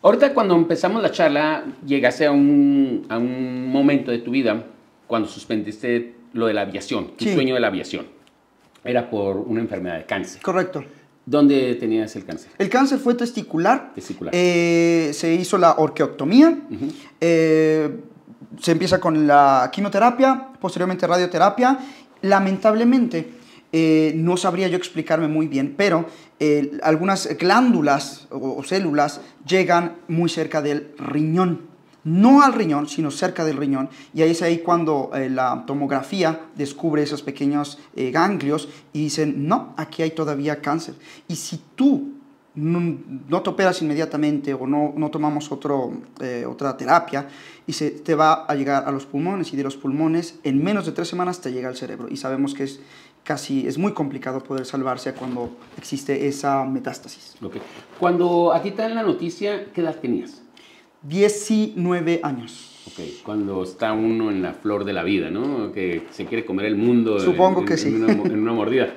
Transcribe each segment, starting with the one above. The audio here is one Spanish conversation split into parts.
Ahorita cuando empezamos la charla, llegaste a un momento de tu vida cuando suspendiste lo de la aviación, tu sueño de la aviación. Era por una enfermedad de cáncer. Correcto. ¿Dónde tenías el cáncer? El cáncer fue testicular. Testicular. Se hizo la orquiectomía. Uh-huh. Se empieza con la quimioterapia, posteriormente radioterapia. Lamentablemente, no sabría yo explicarme muy bien, pero algunas glándulas o células llegan muy cerca del riñón. No al riñón, sino cerca del riñón. Y ahí es ahí cuando la tomografía descubre esos pequeños ganglios y dicen, no, aquí hay todavía cáncer. Y si tú no te operas inmediatamente o no tomamos otra terapia, y te va a llegar a los pulmones, y de los pulmones en menos de 3 semanas te llega al cerebro. Y sabemos que es muy complicado poder salvarse cuando existe esa metástasis. Okay. Cuando a ti te dan la noticia, ¿qué edad tenías? 19 años. Ok, cuando está uno en la flor de la vida, ¿no? Que se quiere comer el mundo. Supongo que sí. En una mordida.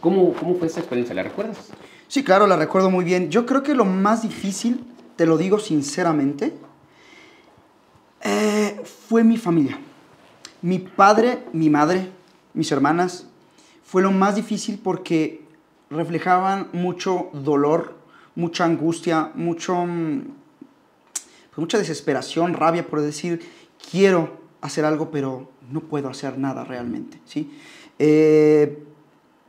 ¿Cómo fue esa experiencia? ¿La recuerdas? Sí, claro, la recuerdo muy bien. Yo creo que lo más difícil, te lo digo sinceramente, fue mi familia. Mi padre, mi madre, mis hermanas. Fue lo más difícil porque reflejaban mucho dolor, mucha angustia, mucha desesperación, rabia por decir, quiero hacer algo, pero no puedo hacer nada realmente, ¿sí?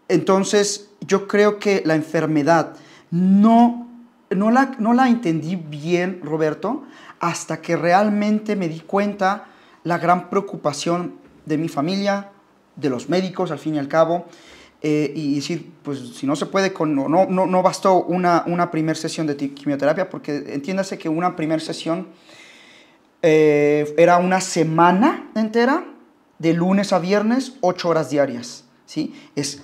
Entonces, yo creo que la enfermedad no la entendí bien, Roberto, hasta que realmente me di cuenta la gran preocupación de mi familia, de los médicos, al fin y al cabo, y decir, pues si no se puede, no bastó una primera sesión de quimioterapia, porque entiéndase que una primera sesión era una semana entera, de lunes a viernes, 8 horas diarias, ¿sí? Es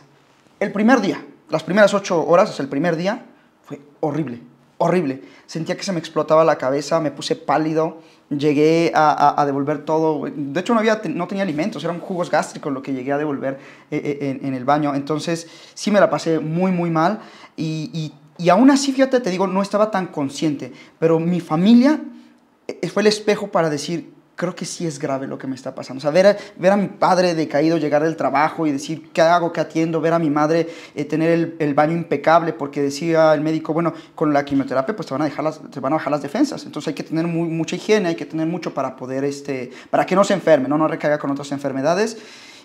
el primer día, las primeras 8 horas, o sea, el primer día, fue horrible, horrible. Sentía que se me explotaba la cabeza, me puse pálido, llegué a devolver todo. De hecho, no tenía alimentos, eran jugos gástricos lo que llegué a devolver en el baño. Entonces, sí me la pasé muy, muy mal. Y aún así, fíjate, te digo, no estaba tan consciente. Pero mi familia fue el espejo para decir, creo que sí es grave lo que me está pasando. O sea, ver a mi padre decaído llegar del trabajo y decir, ¿qué hago? ¿Qué atiendo? Ver a mi madre tener el baño impecable, porque decía el médico, bueno, con la quimioterapia pues te van a bajar las defensas. Entonces hay que tener mucha higiene, hay que tener mucho para poder, para que no se enferme, no recaiga con otras enfermedades.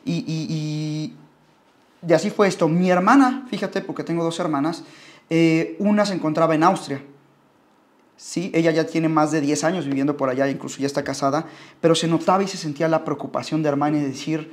Y así fue esto. Mi hermana, fíjate, porque tengo 2 hermanas, una se encontraba en Austria. Sí, ella ya tiene más de 10 años viviendo por allá, incluso ya está casada, pero se notaba y se sentía la preocupación de hermana y decir,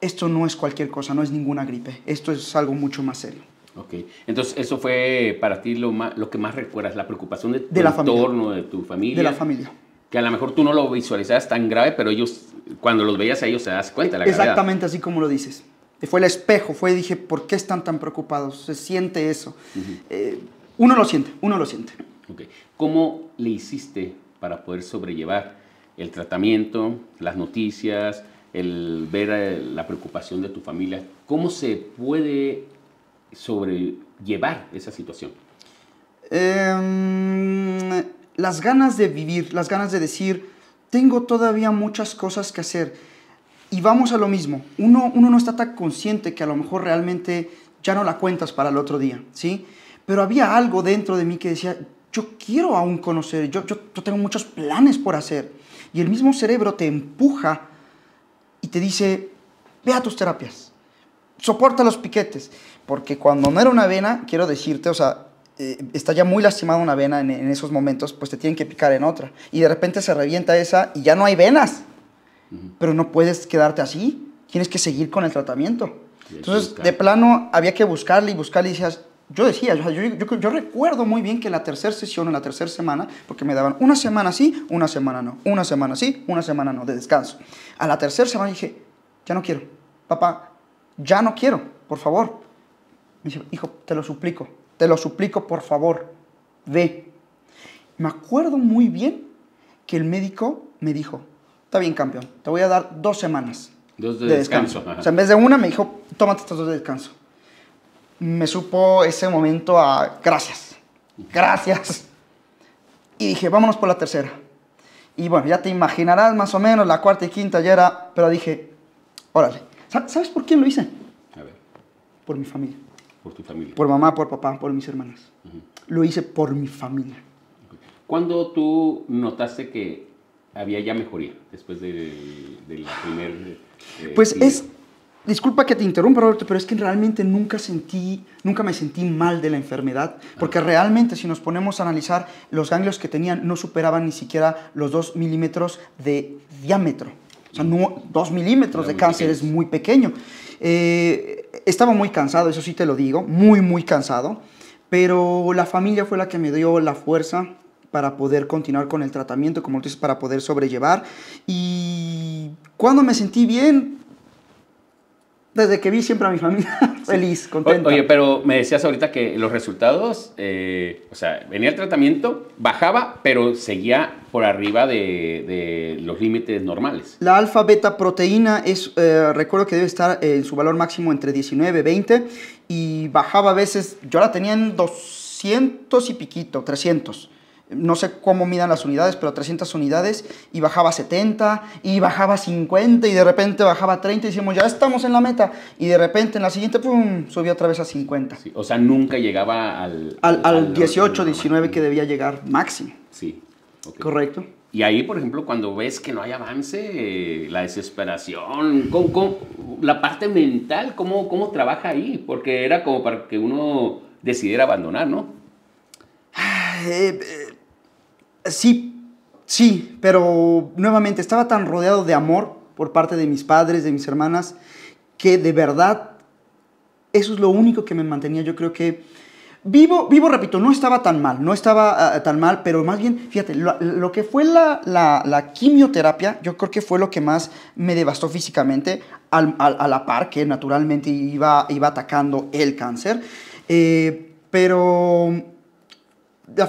esto no es cualquier cosa, no es ninguna gripe, esto es algo mucho más serio. Ok, entonces eso fue para ti lo que más recuerdas, la preocupación de tu entorno, de tu familia. De la familia. Que a lo mejor tú no lo visualizabas tan grave, pero ellos, cuando los veías a ellos, se das cuenta de la gravedad. Exactamente así como lo dices. Fue el espejo, dije, ¿por qué están tan preocupados? Se siente eso. Uh-huh. Uno lo siente, uno lo siente. Okay. ¿Cómo le hiciste para poder sobrellevar el tratamiento, las noticias, el ver la preocupación de tu familia? ¿Cómo se puede sobrellevar esa situación? Las ganas de vivir, las ganas de decir, tengo todavía muchas cosas que hacer. Y vamos a lo mismo, uno no está tan consciente que a lo mejor realmente ya no la cuentas para el otro día, ¿sí? Pero había algo dentro de mí que decía, yo quiero aún conocer, yo tengo muchos planes por hacer. Y el mismo cerebro te empuja y te dice, ve a tus terapias, soporta los piquetes. Porque cuando no era una vena, quiero decirte, o sea, está ya muy lastimada una vena en esos momentos, pues te tienen que picar en otra. Y de repente se revienta esa y ya no hay venas. Uh-huh. Pero no puedes quedarte así, tienes que seguir con el tratamiento. Entonces, de plano, había que buscarle y buscarle y decías, yo recuerdo muy bien que la tercera sesión, en la tercera semana, porque me daban una semana sí, una semana no, una semana sí, una semana no, de descanso. A la tercera semana dije, ya no quiero, papá, ya no quiero, por favor. Me dice, hijo, te lo suplico, por favor, ve. Me acuerdo muy bien que el médico me dijo, está bien, campeón, te voy a dar 2 semanas. 2 de descanso. Ajá. O sea, en vez de una me dijo, tómate estas 2 de descanso. Me supo ese momento a gracias. gracias. Y dije, vámonos por la tercera. Y bueno, ya te imaginarás más o menos, la cuarta y quinta ya era, pero dije, órale. ¿Sabes por quién lo hice? A ver. Por mi familia. Por tu familia. Por mamá, por papá, por mis hermanas. Uh-huh. Lo hice por mi familia. ¿Cuándo tú notaste que había ya mejoría después de la primera... pues primera? Es... Disculpa que te interrumpa, Roberto, pero es que realmente nunca me sentí mal de la enfermedad, porque realmente si nos ponemos a analizar, los ganglios que tenían no superaban ni siquiera los 2 milímetros de diámetro. O sea, no, 2 milímetros de cáncer es muy pequeño. Estaba muy cansado, eso sí te lo digo, muy, muy cansado, pero la familia fue la que me dio la fuerza para poder continuar con el tratamiento, como tú dices, para poder sobrellevar. Y cuando me sentí bien... Desde que vi siempre a mi familia feliz, contenta. Oye, pero me decías ahorita que los resultados, o sea, venía el tratamiento, bajaba, pero seguía por arriba de los límites normales. La alfa-beta proteína es, recuerdo que debe estar en su valor máximo entre 19 y 20, y bajaba a veces, yo la tenía en 200 y piquito, 300. No sé cómo midan las unidades, pero 300 unidades, y bajaba 70, y bajaba 50, y de repente bajaba 30, y decimos, ya estamos en la meta, y de repente en la siguiente, pum, subió otra vez a 50. Sí, o sea, nunca llegaba al 18, 19 que debía llegar máximo. Sí. Okay. Correcto. Y ahí, por ejemplo, cuando ves que no hay avance, la desesperación, la parte mental, ¿cómo trabaja ahí? Porque era como para que uno decidiera abandonar, ¿no? Sí, pero nuevamente estaba tan rodeado de amor por parte de mis padres, de mis hermanas, que de verdad eso es lo único que me mantenía. Yo creo que vivo, repito, no estaba tan mal, pero más bien, fíjate, lo que fue la quimioterapia, yo creo que fue lo que más me devastó físicamente, a la par que naturalmente iba atacando el cáncer, pero... La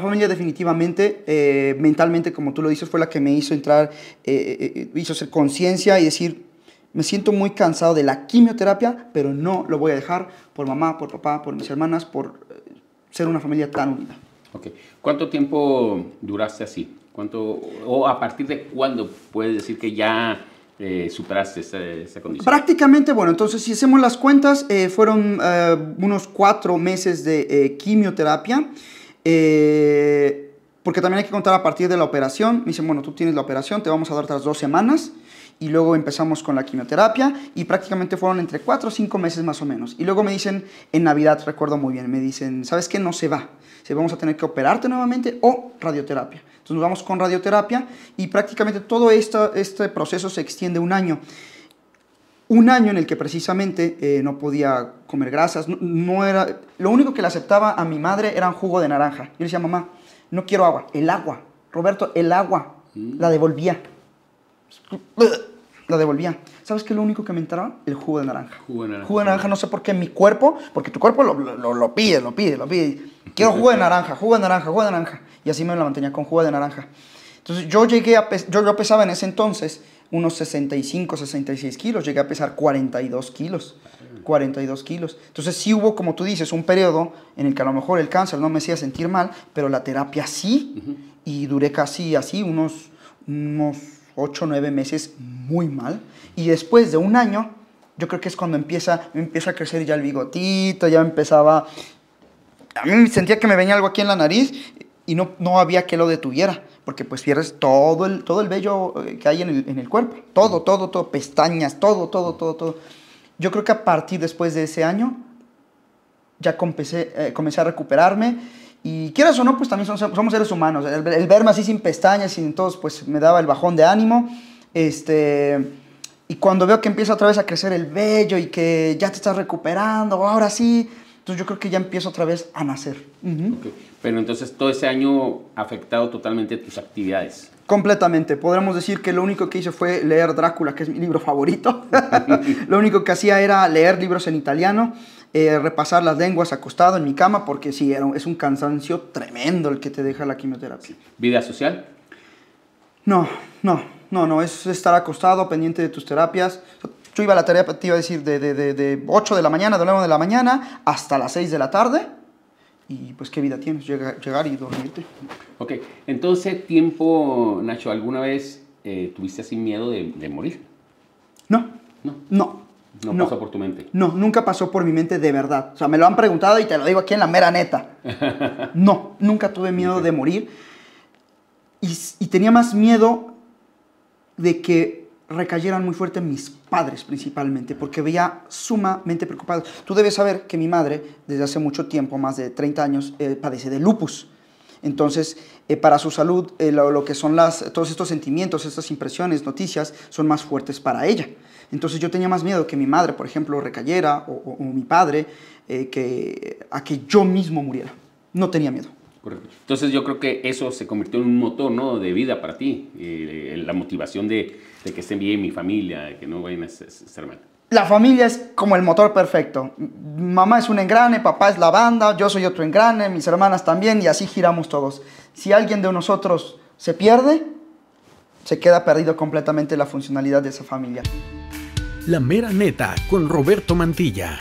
familia definitivamente, mentalmente, como tú lo dices, fue la que me hizo entrar, hizo hacer conciencia y decir, me siento muy cansado de la quimioterapia, pero no lo voy a dejar por mamá, por papá, por mis hermanas, por ser una familia tan unida. Okay. ¿Cuánto tiempo duraste así? ¿O a partir de cuándo puedes decir que ya... superaste esa condición? Prácticamente, bueno, entonces si hacemos las cuentas, fueron unos 4 meses de quimioterapia, porque también hay que contar a partir de la operación. Me dicen, bueno, tú tienes la operación, te vamos a dar otras 2 semanas, y luego empezamos con la quimioterapia, y prácticamente fueron entre 4 o 5 meses más o menos. Y luego me dicen, en Navidad, recuerdo muy bien, me dicen, ¿sabes qué? No se va. Vamos a tener que operarte nuevamente o radioterapia. Entonces nos vamos con radioterapia, y prácticamente todo este proceso se extiende 1 año. 1 año en el que precisamente no podía comer grasas, no era... Lo único que le aceptaba a mi madre era un jugo de naranja. Yo le decía, mamá, no quiero agua. El agua, Roberto, el agua. La devolvía. La devolvía. ¿Sabes qué es lo único que me entraba? El jugo de naranja. Jugo de naranja, no sé por qué mi cuerpo, porque tu cuerpo lo pide. Quiero jugo de naranja, jugo de naranja, jugo de naranja. Y así me la mantenía con jugo de naranja. Entonces yo llegué a yo pesaba en ese entonces unos 65, 66 kilos. Llegué a pesar 42 kilos. 42 kilos. Entonces sí hubo, como tú dices, un periodo en el que a lo mejor el cáncer no me hacía sentir mal, pero la terapia sí. Y duré casi así unos 8 o 9 meses muy mal, y después de 1 año, yo creo que es cuando empieza a crecer ya el bigotito, ya empezaba, a mí sentía que me venía algo aquí en la nariz, y no había que lo detuviera, porque pues pierdes todo el vello que hay en el cuerpo, todo, pestañas, todo. Yo creo que a partir después de ese año, ya comencé a recuperarme. Y quieras o no, pues también somos seres humanos. El verme así sin pestañas, sin todos, pues me daba el bajón de ánimo. Y cuando veo que empieza otra vez a crecer el vello y que ya te estás recuperando, ahora sí, entonces yo creo que ya empiezo otra vez a nacer. Okay. Pero entonces todo ese año ha afectado totalmente tus actividades. Completamente. Podríamos decir que lo único que hice fue leer Drácula, que es mi libro favorito. Lo único que hacía era leer libros en italiano, repasar las lenguas acostado en mi cama, porque sí, es un cansancio tremendo el que te deja la quimioterapia. ¿Vida social? No. Es estar acostado, pendiente de tus terapias. Yo iba a la terapia, te iba a decir, de 8 de la mañana, de 9 de la mañana, hasta las 6 de la tarde. y pues qué vida tienes, llegar y dormirte. Ok, entonces tiempo, Nacho, ¿alguna vez tuviste así miedo de morir? No, no, no. No pasó por tu mente. No, nunca pasó por mi mente de verdad. O sea, me lo han preguntado y te lo digo aquí en la mera neta. No, nunca tuve miedo de morir. Y tenía más miedo de que recayeran muy fuerte mis padres principalmente, porque veía sumamente preocupado. Tú debes saber que mi madre, desde hace mucho tiempo, más de 30 años, padece de lupus. Entonces, para su salud, lo que son todos estos sentimientos, estas impresiones, noticias, son más fuertes para ella. Entonces, yo tenía más miedo que mi madre, por ejemplo, recayera, o mi padre, a que yo mismo muriera. No tenía miedo. Correcto. Entonces, yo creo que eso se convirtió en un motor, ¿no?, de vida para ti. La motivación de que esté bien mi familia, de que no vayan a ser mal. La familia es como el motor perfecto. Mamá es un engrane, papá es la banda, yo soy otro engrane, mis hermanas también, y así giramos todos. Si alguien de nosotros se pierde, se queda perdido completamente la funcionalidad de esa familia. La Mera Neta con Roberto Mantilla.